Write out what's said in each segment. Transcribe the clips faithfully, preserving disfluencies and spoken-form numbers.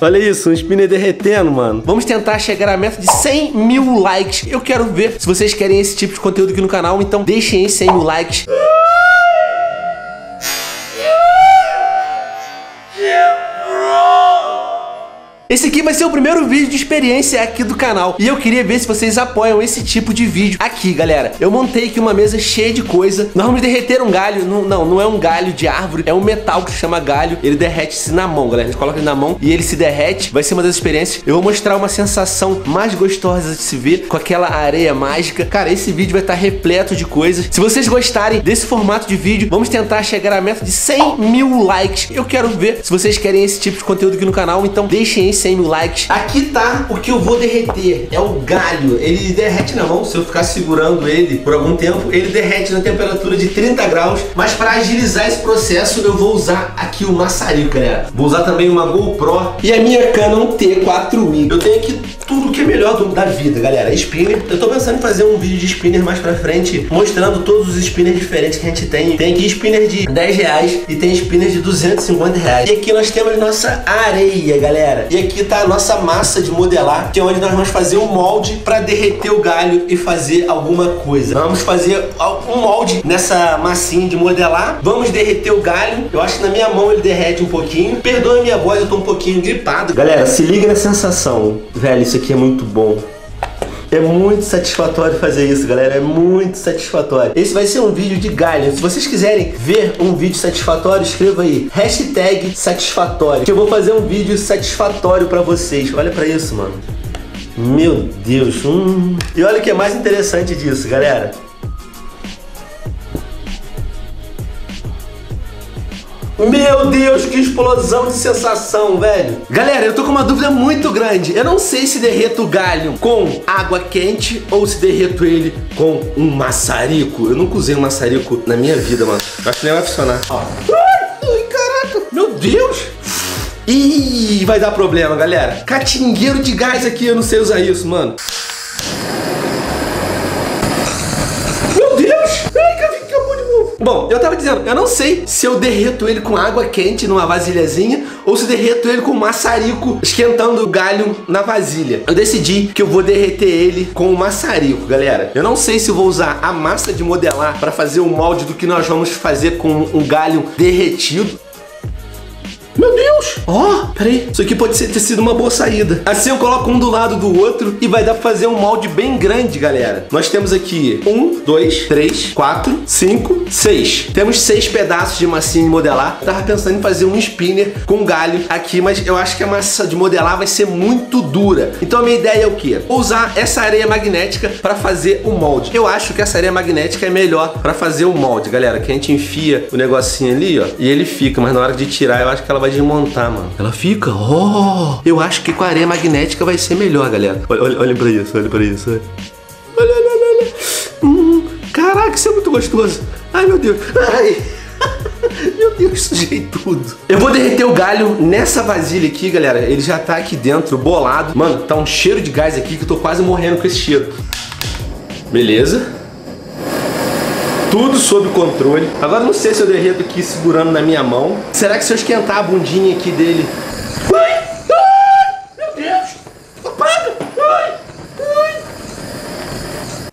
Olha isso, um spinner derretendo, mano. Vamos tentar chegar à meta de cem mil likes. Eu quero ver se vocês querem esse tipo de conteúdo aqui no canal, então deixem aí cem mil likes. Esse aqui vai ser o primeiro vídeo de experiência aqui do canal, e eu queria ver se vocês apoiam esse tipo de vídeo aqui, galera. Eu montei aqui uma mesa cheia de coisa. Nós vamos derreter um galho, não, não, não é um galho de árvore, é um metal que se chama galho. Ele derrete-se na mão, galera, a gente coloca ele na mão e ele se derrete. Vai ser uma das experiências. Eu vou mostrar uma sensação mais gostosa de se ver, com aquela areia mágica. Cara, esse vídeo vai estar repleto de coisas. Se vocês gostarem desse formato de vídeo, vamos tentar chegar à meta de cem mil likes. Eu quero ver se vocês querem esse tipo de conteúdo aqui no canal, então deixem cem mil likes. Aqui tá o que eu vou derreter, é o galho. Ele derrete na mão, se eu ficar segurando ele por algum tempo, ele derrete na temperatura de trinta graus, mas para agilizar esse processo, eu vou usar aqui o maçarico, galera. Vou usar também uma GoPro e a minha Canon T quatro i. Eu tenho aqui tudo que é melhor do, da vida, galera. Spinner, eu tô pensando em fazer um vídeo de spinner mais pra frente, mostrando todos os spinners diferentes que a gente tem. Tem aqui spinner de dez reais e tem spinner de duzentos e cinquenta reais. E aqui nós temos nossa areia, galera. E aqui tá a nossa massa de modelar, que é onde nós vamos fazer um molde pra derreter o galho e fazer alguma coisa. Nós vamos fazer um molde nessa massinha de modelar, vamos derreter o galho. Eu acho que na minha mão ele derrete um pouquinho. Perdoa a minha voz, eu tô um pouquinho gripado. Galera, se liga na sensação, velho, isso aqui é muito bom. É muito satisfatório fazer isso, galera. É muito satisfatório. Esse vai ser um vídeo de Gallium. Se vocês quiserem ver um vídeo satisfatório, escreva aí hashtag satisfatório, que eu vou fazer um vídeo satisfatório pra vocês. Olha pra isso, mano. Meu Deus. Hum. E olha o que é mais interessante disso, galera. Meu Deus, que explosão de sensação, velho. Galera, eu tô com uma dúvida muito grande. Eu não sei se derreto o galho com água quente ou se derreto ele com um maçarico. Eu nunca usei um maçarico na minha vida, mano. Acho que nem vai funcionar. Ó. Ai, caraca. Meu Deus. Ih, vai dar problema, galera. Catingueiro de gás aqui, eu não sei usar isso, mano. Bom, eu tava dizendo, eu não sei se eu derreto ele com água quente numa vasilhazinha ou se derreto ele com maçarico esquentando o galho na vasilha. Eu decidi que eu vou derreter ele com o maçarico, galera. Eu não sei se eu vou usar a massa de modelar para fazer o molde do que nós vamos fazer com um galho derretido. Meu Deus! Ó, oh, peraí. Isso aqui pode ser, ter sido uma boa saída. Assim eu coloco um do lado do outro e vai dar pra fazer um molde bem grande, galera. Nós temos aqui um, dois, três, quatro, cinco, seis. Temos seis pedaços de massinha de modelar. Eu tava pensando em fazer um spinner com galho aqui, mas eu acho que a massa de modelar vai ser muito dura. Então a minha ideia é o quê? Usar essa areia magnética pra fazer o molde. Eu acho que essa areia magnética é melhor pra fazer o molde, galera. Que a gente enfia o negocinho ali, ó, e ele fica. Mas na hora de tirar, eu acho que ela vai desmontar, mano. Ela fica, ó. Oh, eu acho que com a areia magnética vai ser melhor, galera. Olha, olha, olha pra isso, olha pra isso. Olha, olha, olha, olha. Hum, caraca, isso é muito gostoso. Ai, meu Deus. Ai. Meu Deus, sujei tudo. Eu vou derreter o galho nessa vasilha aqui, galera. Ele já tá aqui dentro, bolado. Mano, tá um cheiro de gás aqui que eu tô quase morrendo com esse cheiro. Beleza. Tudo sob controle. Agora não sei se eu derreto aqui segurando na minha mão. Será que se eu esquentar a bundinha aqui dele... Ai! Ai! Meu Deus! Apaga! Ai! Ai!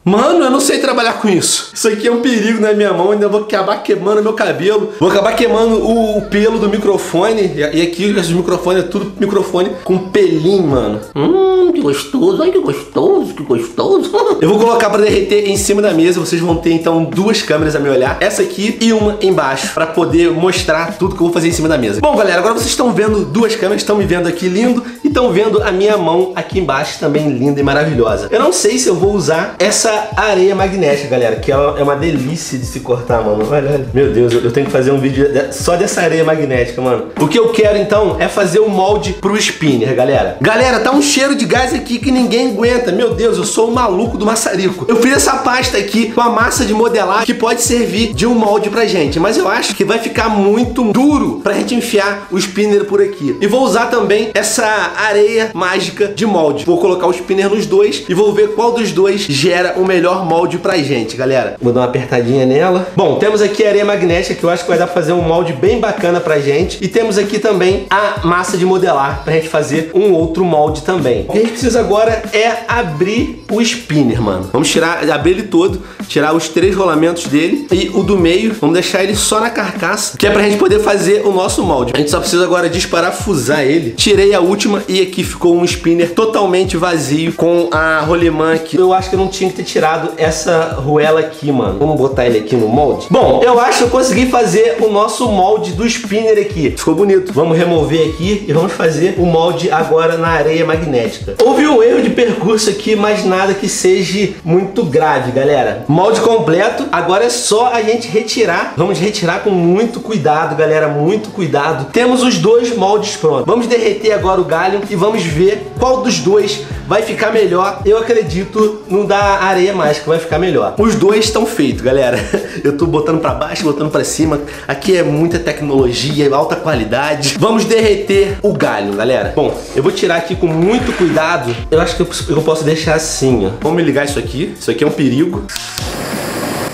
Mano, eu não sei trabalhar com isso. Isso aqui é um perigo na minha mão. Ainda vou acabar queimando meu cabelo. Vou acabar queimando o, o pelo do microfone. E aqui os microfones, é tudo microfone com pelinho, mano. Hum, que gostoso. Ai, que gostoso, que gostoso. Eu vou colocar pra derreter em cima da mesa. Vocês vão ter, então, duas câmeras a me olhar. Essa aqui e uma embaixo, pra poder mostrar tudo que eu vou fazer em cima da mesa. Bom, galera, agora vocês estão vendo duas câmeras. Estão me vendo aqui lindo e estão vendo a minha mão aqui embaixo também linda e maravilhosa. Eu não sei se eu vou usar essa areia magnética, galera, que ela é uma delícia de se cortar, mano. Olha, olha. Meu Deus, eu tenho que fazer um vídeo só dessa areia magnética, mano. O que eu quero, então, é fazer o molde pro spinner, galera. Galera, tá um cheiro de gás aqui que ninguém aguenta. Meu Deus, eu sou o maluco do maçarico. Eu fiz essa pasta aqui com a massa de modelar que pode servir de um molde pra gente, mas eu acho que vai ficar muito duro pra gente enfiar o spinner por aqui. E vou usar também essa areia mágica de molde. Vou colocar o spinner nos dois e vou ver qual dos dois gera o melhor molde pra gente, galera. Vou dar uma apertadinha nela. Bom, temos aqui a areia magnética, que eu acho que vai dar pra fazer um molde bem bacana pra gente. E temos aqui também a massa de modelar, pra gente fazer um outro molde também. O que a gente precisa agora é abrir o spinner, mano. Vamos tirar, abrir ele todo, tirar os três rolamentos dele e o do meio, vamos deixar ele só na carcaça, que é pra gente poder fazer o nosso molde. A gente só precisa agora desparafusar ele. Tirei a última e aqui ficou um spinner totalmente vazio com a rolimã aqui. Eu acho que eu não tinha que ter tirado essa roela aqui, mano. Vamos botar ele aqui no molde? Bom, eu acho que eu consegui fazer o nosso molde do spinner aqui. Ficou bonito. Vamos remover aqui e vamos fazer o molde agora na areia magnética. Houve um erro de percurso aqui, mas nada que seja muito grave, galera. Molde completo. Agora é só a gente retirar. Vamos retirar com muito cuidado, galera. Muito cuidado. Temos os dois moldes prontos. Vamos derreter agora o Gallium e vamos ver qual dos dois vai ficar melhor. Eu acredito no da areia mágica, vai ficar melhor. Os dois estão feitos, galera. Eu tô botando pra baixo, botando pra cima. Aqui é muita tecnologia, alta qualidade. Vamos derreter o Gallium, galera. Bom, eu vou tirar aqui com muito cuidado. Eu acho que eu posso deixar assim, ó. Vamos ligar isso aqui, isso aqui é um perigo.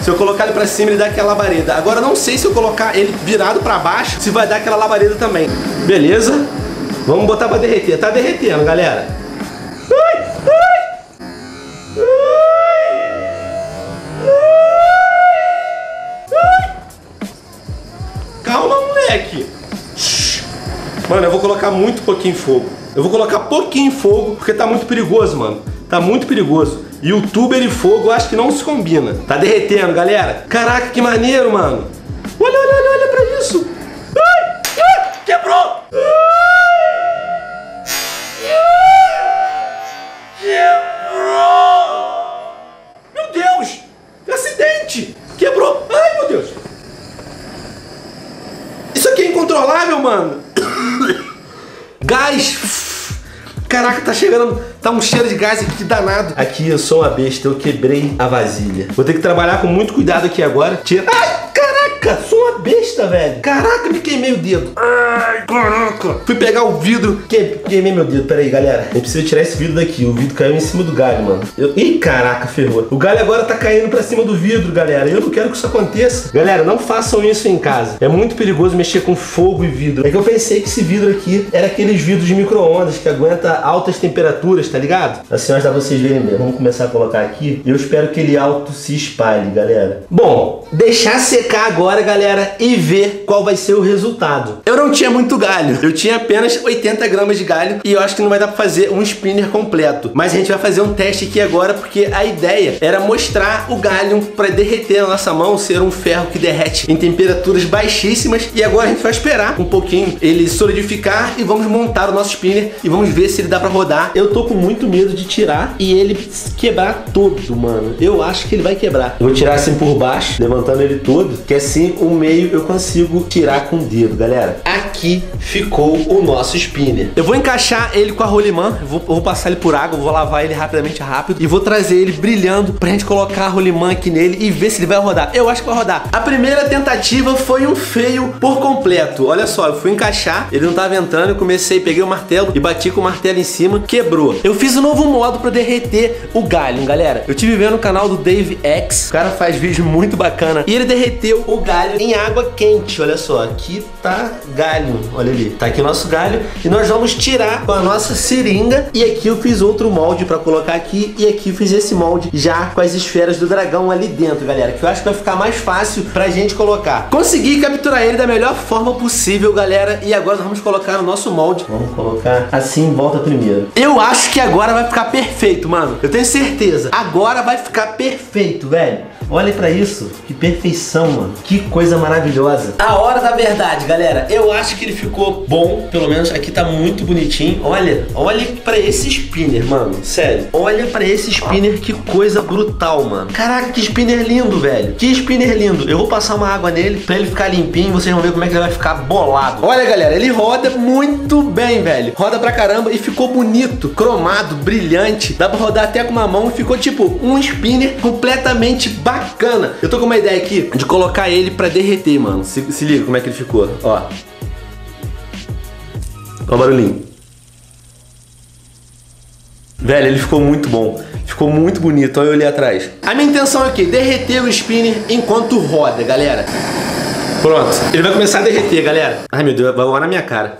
Se eu colocar ele pra cima, ele dá aquela labareda. Agora eu não sei se eu colocar ele virado pra baixo, se vai dar aquela labareda também. Beleza? Vamos botar pra derreter. Tá derretendo, galera. Ai, ai, ai, ai, ai. Calma, moleque. Mano, eu vou colocar muito pouquinho fogo. Eu vou colocar pouquinho fogo, porque tá muito perigoso, mano. Tá muito perigoso. Youtuber e fogo, eu acho que não se combina. Tá derretendo, galera. Caraca, que maneiro, mano. Olha, olha, olha pra isso. Ai, ai, quebrou. Ai. Quebrou. Ai, meu Deus. Isso aqui é incontrolável, mano. Gás. Caraca, tá chegando. Tá um cheiro de gás aqui danado. Aqui eu sou uma besta, eu quebrei a vasilha. Vou ter que trabalhar com muito cuidado aqui agora. Tira. Ai, caraca, sou uma besta, velho. Caraca, me queimei o dedo. Ai, caraca. Fui pegar o vidro, que... queimei meu dedo. Pera aí, galera. Eu preciso tirar esse vidro daqui. O vidro caiu em cima do galho, mano. Eu... Ih, caraca, ferrou. O galho agora tá caindo pra cima do vidro, galera. Eu não quero que isso aconteça. Galera, não façam isso em casa. É muito perigoso mexer com fogo e vidro. É que eu pensei que esse vidro aqui era aqueles vidros de micro-ondas que aguenta altas temperaturas, tá ligado? Assim, ó, dá pra vocês verem mesmo. Vamos começar a colocar aqui. Eu espero que ele alto se espalhe, galera. Bom, deixar secar agora, galera, e ver qual vai ser o resultado. Eu não tinha muito galho. Eu tinha apenas oitenta gramas de galho. E eu acho que não vai dar pra fazer um spinner completo. Mas a gente vai fazer um teste aqui agora, porque a ideia era mostrar o Gallium pra derreter na nossa mão, ser um ferro que derrete em temperaturas baixíssimas. E agora a gente vai esperar um pouquinho ele solidificar e vamos montar o nosso spinner e vamos ver se ele dá pra rodar. Eu tô com muito medo de tirar e ele quebrar todo, mano. Eu acho que ele vai quebrar. Eu vou tirar assim por baixo, levantando ele todo, que assim o meio eu consigo tirar com o dedo, galera. Aqui ficou o nosso spinner. Eu vou encaixar Encaixar ele com a rolimã, eu vou, eu vou passar ele por água, eu vou lavar ele rapidamente, rápido, e vou trazer ele brilhando pra gente colocar a rolimã aqui nele e ver se ele vai rodar. Eu acho que vai rodar. A primeira tentativa foi um fail por completo. Olha só, eu fui encaixar, ele não tava entrando, eu comecei, peguei o martelo e bati com o martelo em cima, quebrou. Eu fiz um novo modo pra derreter o Gallium, galera. Eu tive vendo o canal do DaveX, o cara faz vídeo muito bacana, e ele derreteu o Gallium em água quente. Olha só, aqui tá Gallium, olha ali, tá aqui o nosso Gallium, e nós vamos tirar com a nossa seringa. E aqui eu fiz outro molde pra colocar aqui, e aqui eu fiz esse molde já com as esferas do dragão ali dentro, galera, que eu acho que vai ficar mais fácil pra gente colocar. Consegui capturar ele da melhor forma possível, galera, e agora nós vamos colocar o nosso molde. Vamos colocar assim em volta primeiro. Eu acho que agora vai ficar perfeito, mano. Eu tenho certeza. Agora vai ficar perfeito, velho. Olha pra isso. Que perfeição, mano. Que coisa maravilhosa. A hora da verdade, galera. Eu acho que ele ficou bom. Pelo menos aqui tá muito bonito. Olha, olha pra esse spinner, mano. Sério, olha pra esse spinner. Que coisa brutal, mano. Caraca, que spinner lindo, velho. Que spinner lindo. Eu vou passar uma água nele pra ele ficar limpinho. Vocês vão ver como é que ele vai ficar bolado. Olha, galera, ele roda muito bem, velho. Roda pra caramba e ficou bonito, cromado, brilhante. Dá pra rodar até com uma mão. Ficou tipo um spinner completamente bacana. Eu tô com uma ideia aqui de colocar ele pra derreter, mano. Se, se liga como é que ele ficou, ó. Olha o barulhinho. Velho, ele ficou muito bom. Ficou muito bonito, olha eu ali atrás. A minha intenção aqui, derreter o spinner enquanto roda, galera. Pronto, ele vai começar a derreter, galera. Ai meu Deus, vai voar na minha cara.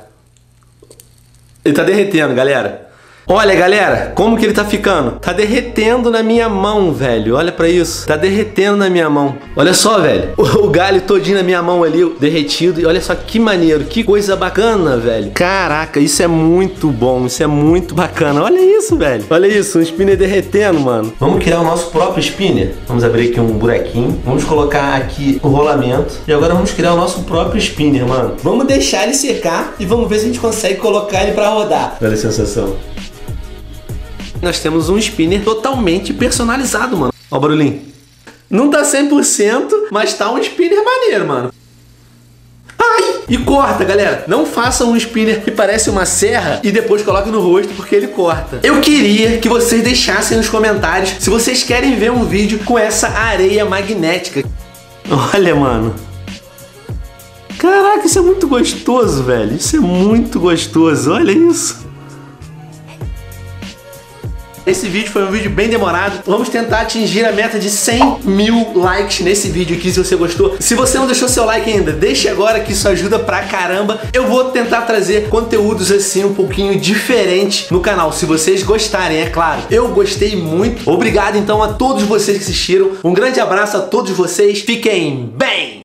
Ele tá derretendo, galera. Olha, galera, como que ele tá ficando. Tá derretendo na minha mão, velho. Olha pra isso, tá derretendo na minha mão. Olha só, velho, o, o galho todinho na minha mão ali, derretido. E olha só que maneiro, que coisa bacana, velho. Caraca, isso é muito bom. Isso é muito bacana, olha isso, velho. Olha isso, um spinner derretendo, mano. Vamos criar o nosso próprio spinner. Vamos abrir aqui um buraquinho, vamos colocar aqui o rolamento. E agora vamos criar o nosso próprio spinner, mano. Vamos deixar ele secar e vamos ver se a gente consegue colocar ele pra rodar. Olha a sensação. Nós temos um spinner totalmente personalizado, mano. Ó o barulhinho. Não tá cem por cento, mas tá um spinner maneiro, mano. Ai! E corta, galera. Não façam um spinner que parece uma serra e depois coloquem no rosto, porque ele corta. Eu queria que vocês deixassem nos comentários se vocês querem ver um vídeo com essa areia magnética. Olha, mano. Caraca, isso é muito gostoso, velho. Isso é muito gostoso. Olha isso. Esse vídeo foi um vídeo bem demorado. Vamos tentar atingir a meta de cem mil likes nesse vídeo aqui, se você gostou. Se você não deixou seu like ainda, deixe agora que isso ajuda pra caramba. Eu vou tentar trazer conteúdos assim um pouquinho diferente no canal, se vocês gostarem, é claro. Eu gostei muito. Obrigado então a todos vocês que assistiram. Um grande abraço a todos vocês. Fiquem bem!